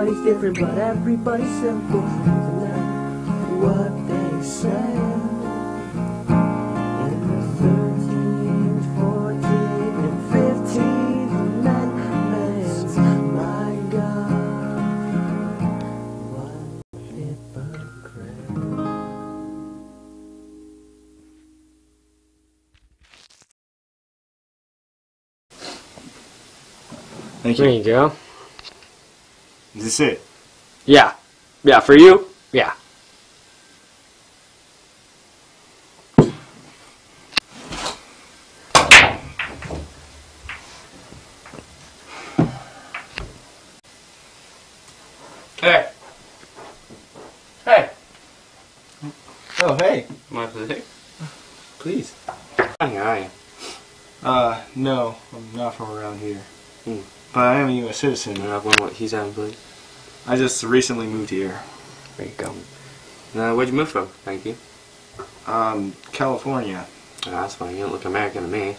Everybody's different, but everybody's simple. What they say. In the 13th, 14th, and 15th amendments, my God, what a hypocrite. Thank you. There you go. Is this it? Yeah. Yeah, for you? Yeah. Hey. Hey. Oh, hey. My pleasure. Please. Hi. No, I'm not from around here. Mm. But I am a U.S. citizen. And I've won what he's having, please. I just recently moved here. There you go. Now, where'd you move from? Thank you. California. Oh, that's funny. You don't look American to me.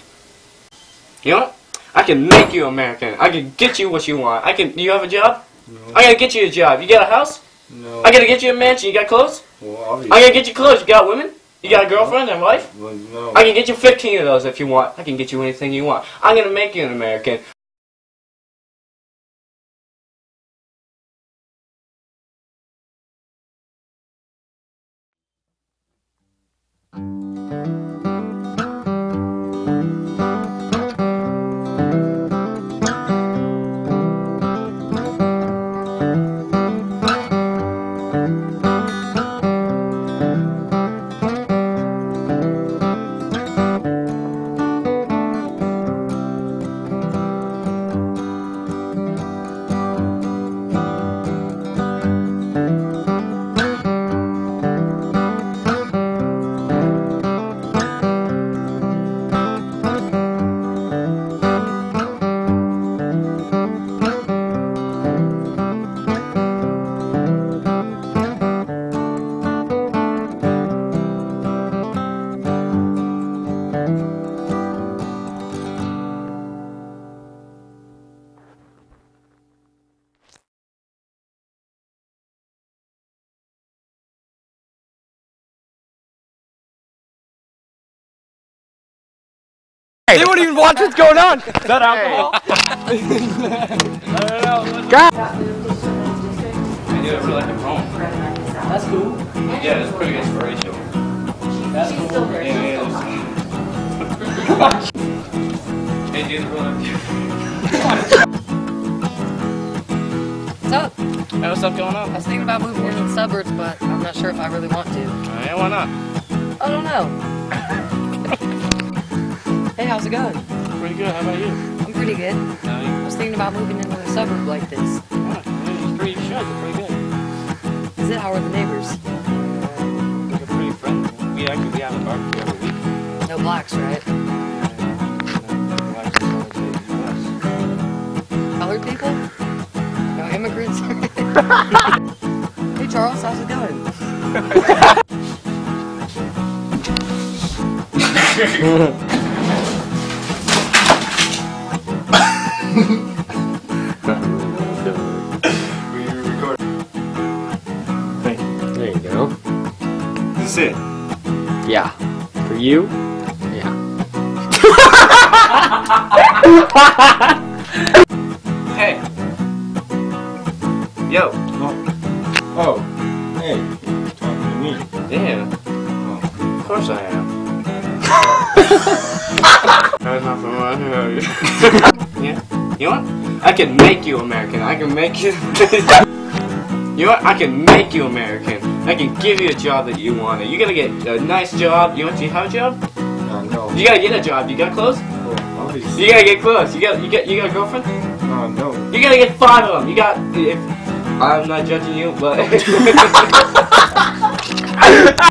You know what? I can make you American. I can get you what you want. I can. Do you have a job? No. I gotta get you a job. You got a house? No. I gotta get you a mansion. You got clothes? Well, obviously. I gotta get you clothes. You got women? You got a girlfriend and wife? Well, no. I can get you 15 of those if you want. I can get you anything you want. I'm gonna make you an American. They wouldn't even watch what's going on. Is that alcohol? I don't know. God. I do it for like a poem. That's cool. Yeah, that's pretty inspirational. That's cool. Still very What's up? Hey, what's up going on? I was thinking about moving into the suburbs, but I'm not sure if I really want to. Yeah, why not? I don't know. Hey, how's it going? Pretty good. How about you? I'm pretty good. I was thinking about moving into a suburb like this. Yeah, you should. They're pretty good. Is it? How are the neighbors? They're pretty friendly. We actually be out on a barbecue every week. No blacks, right? Colored people? No immigrants? Hey, Charles, how's it going? We record. Hey, there you go. This is it. Yeah. For you? Yeah. Hey. Yo. Oh. Hey. You're talking to me. Damn. Oh. Of course I am. That's not from what I know. Yeah. You know what? I can make you American. I can make you. You know what? I can make you American. I can give you a job that you wanted. You're gonna get a nice job. You want to have a job? No. You gotta get a job. You got clothes? Oh, obviously. You gotta get clothes. You got a girlfriend? No. You gotta get 5 of them. You got. If, I'm not judging you, but.